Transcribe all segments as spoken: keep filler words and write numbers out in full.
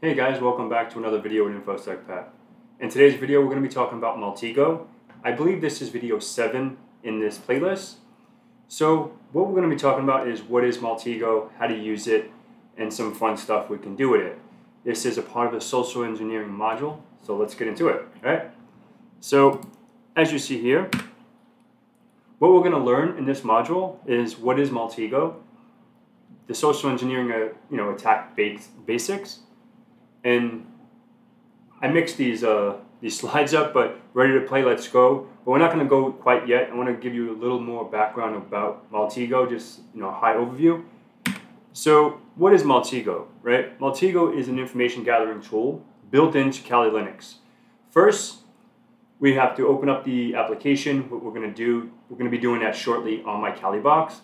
Hey guys, welcome back to another video at InfoSecPat. In today's video, we're going to be talking about Maltego. I believe this is video seven in this playlist. So what we're going to be talking about is what is Maltego, how to use it, and some fun stuff we can do with it. This is a part of the social engineering module, so let's get into it. All right. So as you see here, what we're going to learn in this module is what is Maltego, the social engineering uh, you know attack basics. And I mixed these uh, these slides up, but ready to play, let's go. But we're not going to go quite yet. I want to give you a little more background about Maltego, just you know, a high overview. So what is Maltego, right? Maltego is an information gathering tool built into Kali Linux. First, we have to open up the application. What we're going to do, we're going to be doing that shortly on my Kali box.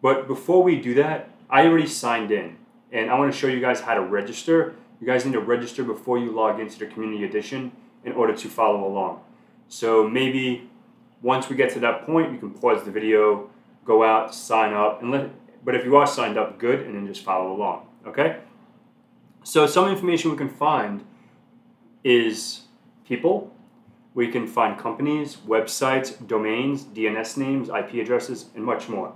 But before we do that, I already signed in, and I want to show you guys how to register. You guys need to register before you log into the Community Edition in order to follow along. So maybe once we get to that point, you can pause the video, go out, sign up, and let, but if you are signed up, good, and then just follow along, okay? So some information we can find is people. We can find companies, websites, domains, D N S names, I P addresses, and much more.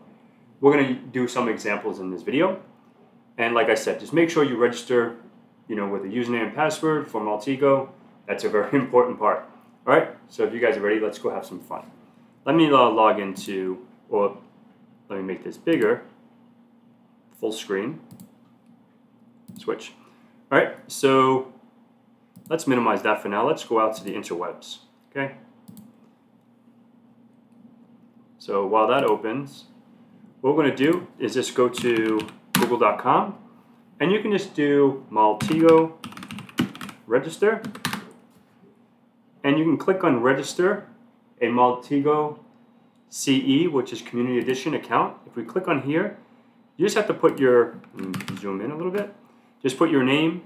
We're going to do some examples in this video. And like I said, just make sure you register you know, with a username and password for Maltego. That's a very important part. All right, so if you guys are ready, let's go have some fun. Let me uh, log into, or let me make this bigger, full screen, switch. All right, so let's minimize that for now. Let's go out to the interwebs, okay? So while that opens, what we're gonna do is just go to Google dot com, and you can just do Maltego register, and you can click on register a Maltego C E, which is Community Edition account. If we click on here, you just have to put your, zoom in a little bit, just put your name,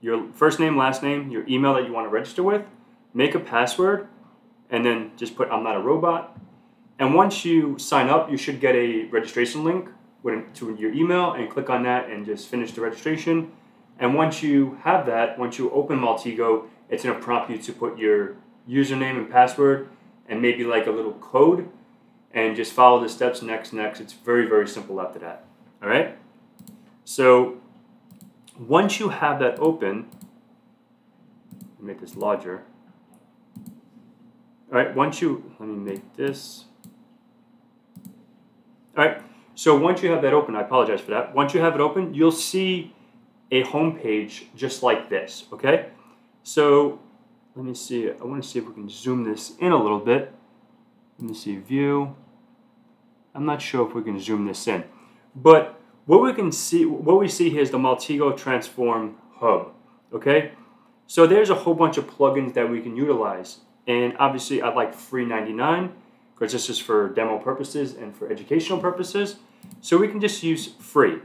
your first name, last name, your email that you want to register with, make a password, and then just put I'm not a robot. And once you sign up, you should get a registration link to your email, and click on that and just finish the registration. And once you have that, once you open Maltego, it's going to prompt you to put your username and password and maybe like a little code, and just follow the steps, next, next. It's very, very simple after that. All right? So once you have that open, let me make this larger. All right, once you, let me make this. All right. So once you have that open, I apologize for that. Once you have it open, you'll see a home page just like this, okay? So let me see, I want to see if we can zoom this in a little bit. Let me see, view. I'm not sure if we can zoom this in. But what we can see, what we see here is the Maltego Transform Hub, okay? So there's a whole bunch of plugins that we can utilize. And obviously I like free ninety-nine, because this is for demo purposes and for educational purposes. So we can just use free.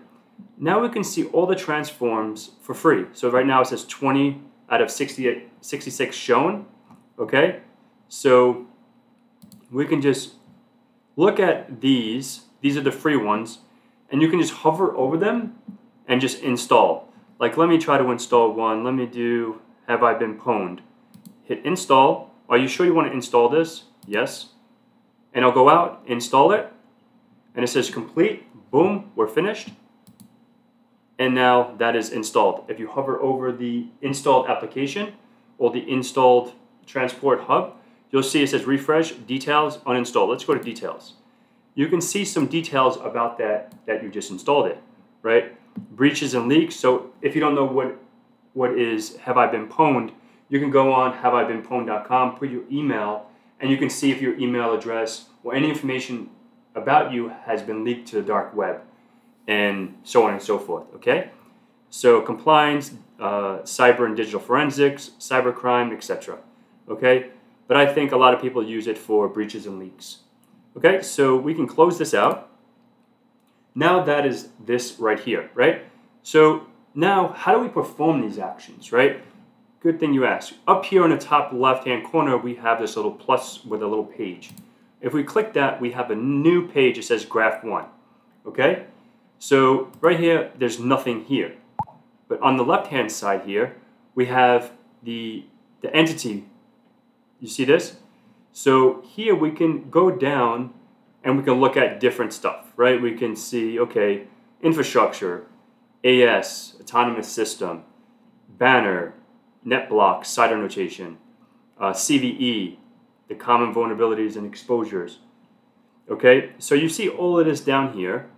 Now we can see all the transforms for free. So right now it says twenty out of sixty-six shown, okay? So we can just look at these. These are the free ones, and you can just hover over them and just install. Like, let me try to install one. Let me do, have I been pwned? Hit install. Are you sure you want to install this? Yes. And I'll go out, install it, and it says complete. Boom, we're finished. And now that is installed. If you hover over the installed application or the installed transport hub, you'll see it says refresh, details, uninstall. Let's go to details. You can see some details about that that you just installed it, right? Breaches and leaks. So if you don't know what what is Have I Been Pwned, you can go on have I been pwned dot com, put your email, and you can see if your email address or any information about you has been leaked to the dark web, and so on and so forth, okay? So compliance, uh, cyber and digital forensics, cybercrime, et cetera, okay? But I think a lot of people use it for breaches and leaks. Okay, so we can close this out. Now that is this right here, right? So now how do we perform these actions, right? Good thing you asked. Up here in the top left-hand corner, we have this little plus with a little page. If we click that, we have a new page that says graph one, okay? So right here, there's nothing here. But on the left-hand side here, we have the, the entity. You see this? So here we can go down and we can look at different stuff, right? We can see, okay, infrastructure, A S, autonomous system, banner, net block, CIDR notation, uh, C V E, the common vulnerabilities and exposures. Okay, so you see all of this down here,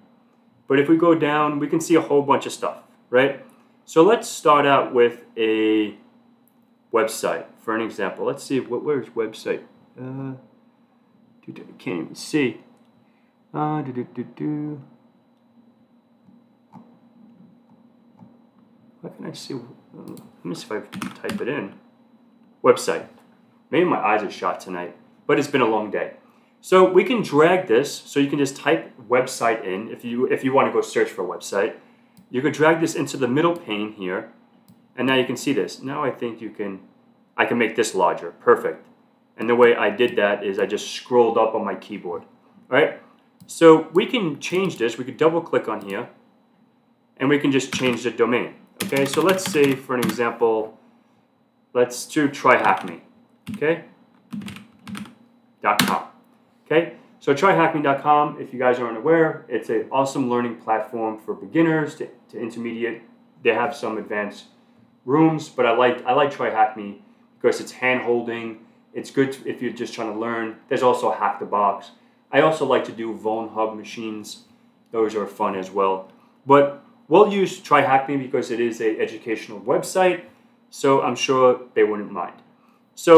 but if we go down, we can see a whole bunch of stuff, right? So let's start out with a website for an example. Let's see, what, where's website? Uh, doo -doo, I can't even see. Uh, doo -doo -doo -doo. How can I see? Let me see if I type it in. Website. Maybe my eyes are shot tonight, but it's been a long day. So we can drag this, so you can just type website in if you if you want to go search for a website. You can drag this into the middle pane here, and now you can see this. Now I think you can, I can make this larger, perfect. And the way I did that is I just scrolled up on my keyboard, all right? So we can change this, we could double click on here, and we can just change the domain. Okay, so let's say for an example, let's do TryHackMe. Okay, .com. Okay, so try hack me dot com, if you guys aren't aware, it's an awesome learning platform for beginners to, to intermediate. They have some advanced rooms, but I like I like TryHackMe because it's hand holding. It's good to, if you're just trying to learn. There's also Hack the Box. I also like to do vuln-hub machines. Those are fun as well. But we'll use TryHackMe because it is an educational website, so I'm sure they wouldn't mind. So,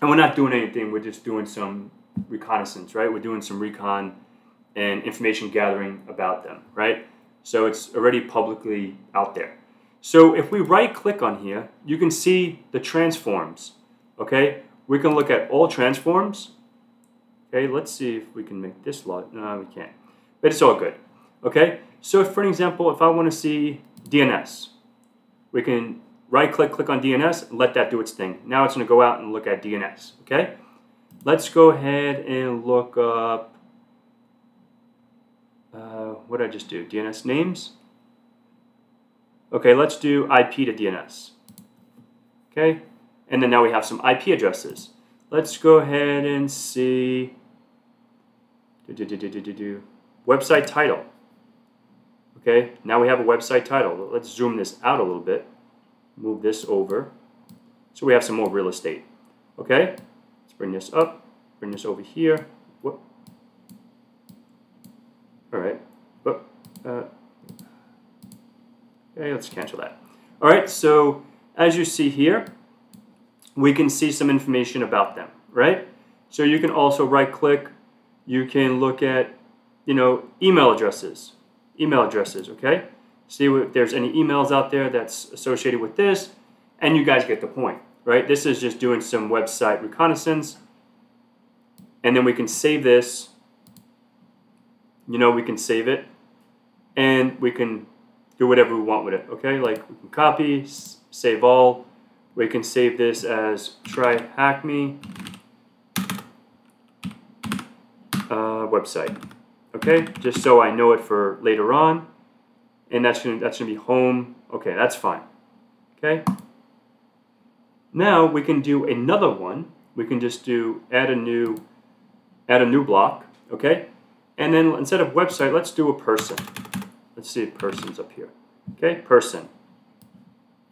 and we're not doing anything, we're just doing some reconnaissance, right? We're doing some recon and information gathering about them, right? So it's already publicly out there. So if we right click on here, you can see the transforms, okay? We can look at all transforms. Okay, let's see if we can make this lot. No, we can't, but it's all good, okay? So if, for an example, if I wanna see D N S, we can right-click, click on D N S, and let that do its thing. Now it's going to go out and look at D N S, okay? Let's go ahead and look up, uh, what did I just do, D N S names? Okay, let's do I P to D N S, okay? And then now we have some I P addresses. Let's go ahead and see, do, do, do, do, do, do, do. Website title, okay? Now we have a website title. Let's zoom this out a little bit. Move this over, so we have some more real estate. Okay, let's bring this up, bring this over here. Whoop. All right. Whoop. Uh, okay, let's cancel that. All right. So as you see here, we can see some information about them, right? So you can also right-click. You can look at, you know, email addresses, email addresses. Okay. See if there's any emails out there that's associated with this, and you guys get the point, right? This is just doing some website reconnaissance, and then we can save this. You know, we can save it, and we can do whatever we want with it, okay? Like, we can copy, save all. We can save this as TryHackMe uh, website, okay? Just so I know it for later on. And that's gonna, that's gonna be home. Okay, that's fine, okay? Now we can do another one. We can just do add a new, add a new block, okay? And then instead of website, let's do a person. Let's see if person's up here, okay? Person.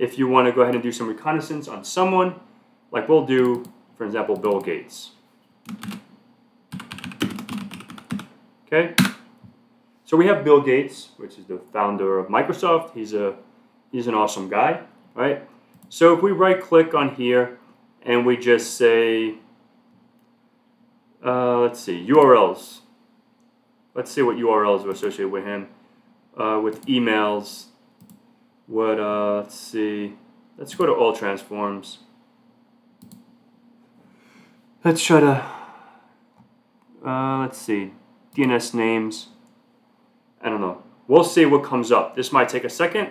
If you wanna go ahead and do some reconnaissance on someone, like we'll do, for example, Bill Gates. Okay? So we have Bill Gates, which is the founder of Microsoft. He's a he's an awesome guy, right? So if we right-click on here and we just say, uh, let's see, U R Ls. Let's see what U R Ls were associated with him, uh, with emails. What? Uh, let's see. Let's go to all transforms. Let's try to. Uh, let's see, D N S names. I don't know. We'll see what comes up. This might take a second,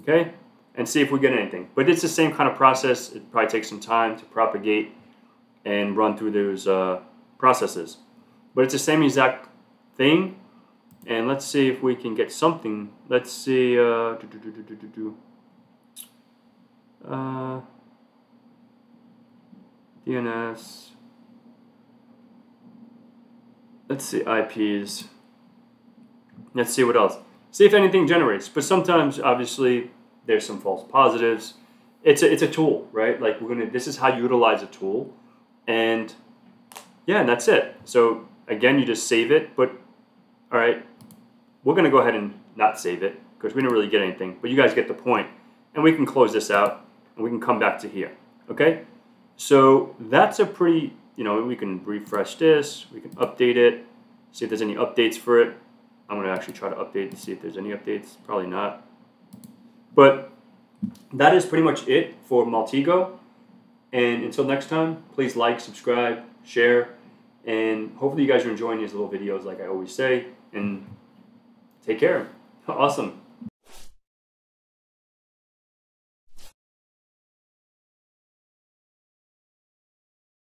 okay? And see if we get anything. But it's the same kind of process. It probably takes some time to propagate and run through those uh, processes. But it's the same exact thing. And let's see if we can get something. Let's see. Uh, do, do, do, do, do, do. Uh, D N S. Let's see I Ps. Let's see what else. See if anything generates. But sometimes, obviously, there's some false positives. It's a, it's a tool, right? Like we're gonna. This is how you utilize a tool, and yeah, and that's it. So again, you just save it. But all right, we're gonna go ahead and not save it because we didn't really get anything. But you guys get the point. And we can close this out, and we can come back to here. Okay, so that's a pretty. You know, we can refresh this. We can update it. See if there's any updates for it. I'm gonna actually try to update to see if there's any updates. Probably not. But that is pretty much it for Maltego. And until next time, please like, subscribe, share, and hopefully you guys are enjoying these little videos like I always say, and take care. Awesome.